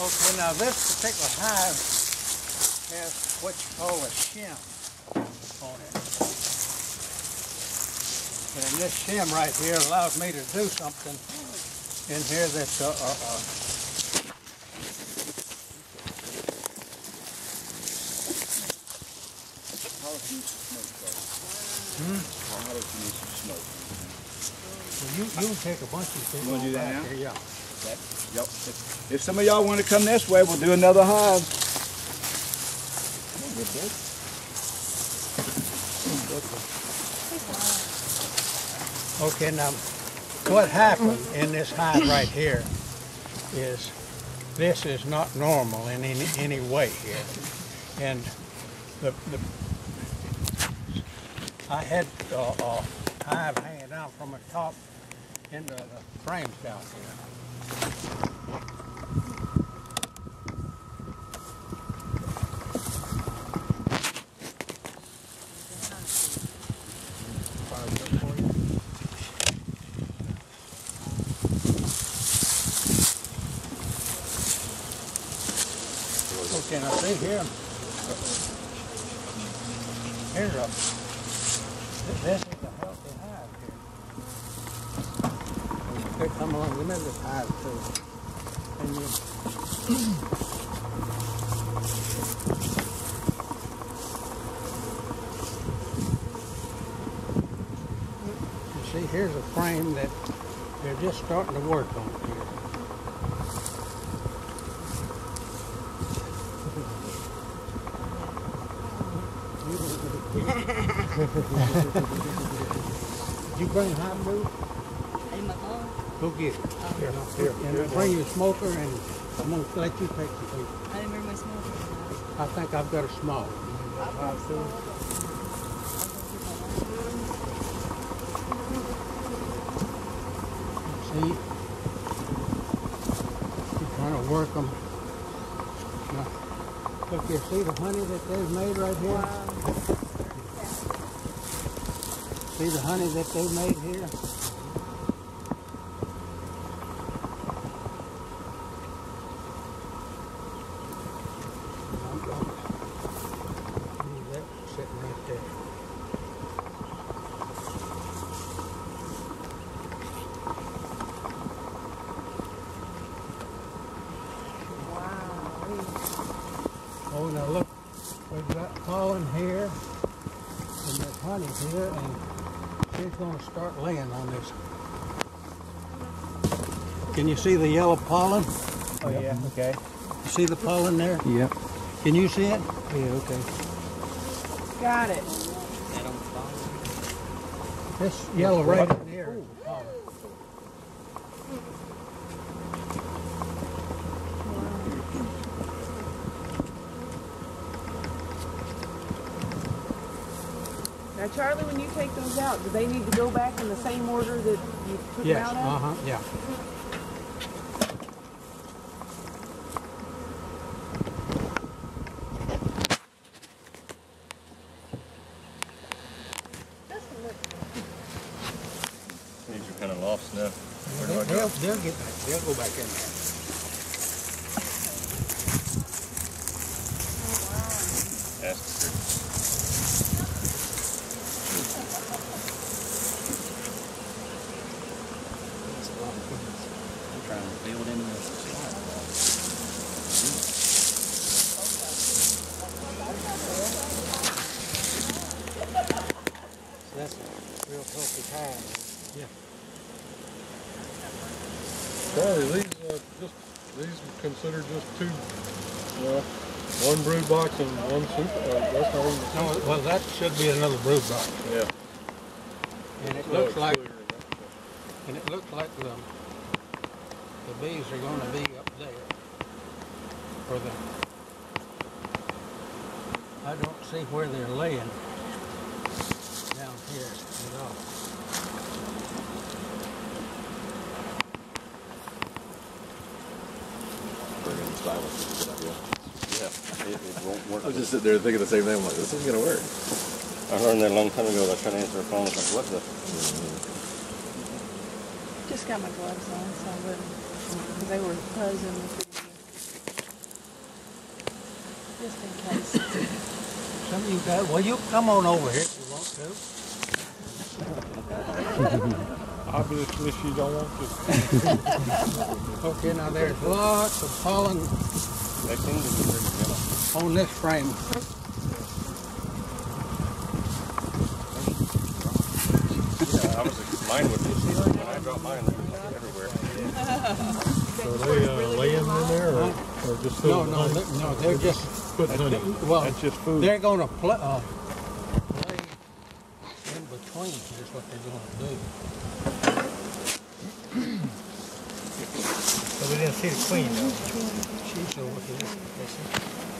Okay, now this particular hive has what you call a shim on it. And this shim right here allows me to do something in here that's Well, you can take a bunch of things. You want to do that now? Here, yeah. That, yep. If some of y'all want to come this way, we'll do another hive. Okay, now what happened in this hive right here is this is not normal in any way here, and I had a hive hanging down from the top into the frames down here. Okay, now see here. Here's a, this is a healthy hive here. Here, come along, give me this hive too. And you, you see, here's a frame that they're just starting to work on here. You bring hot glue? In my car. Go get it. Here. Bring your smoker, and I'm going to let you take the paper. I didn't bring my smoker. I think I've got a small. See? You're trying to work them. Now, look here, see the honey that they've made right here? Wow. See the honey that they made here? Start laying on this. Can you see the yellow pollen? Oh yep. Yeah, okay. You see the pollen there? Yep. Can you see it? Yeah, okay. Got it. This yellow right in here. Oh. Now, Charlie, when you take those out, do they need to go back in the same order that you took them out in? Yeah. These are kind of lost now. They'll get back. They'll go back in there. Box and one super. That's not even. Well, that should be another brood box. Yeah. And it looks like, the bees are going to be up there. Or the. I don't see where they're laying down here at all. We're going to style this good idea. Yeah, it won't work. I was just sitting there thinking the same thing. I'm like, this isn't going to work. I heard that a long time ago. I was trying to answer a phone. I was like, what the? Just got my gloves on, so I wouldn't. They were posing. just in case. Some of you guys, well, you come on over here if you want to. Obviously, she don't want to. Okay, now there's lots of pollen on this frame. Yeah, I was mine with this. When I dropped mine, there was nothing everywhere. Are they laying in there, or just food? No, they're just putting honey. Well, that's just food. They're going to play in between is what they're going to do. So we didn't see the queen, though. She's over here.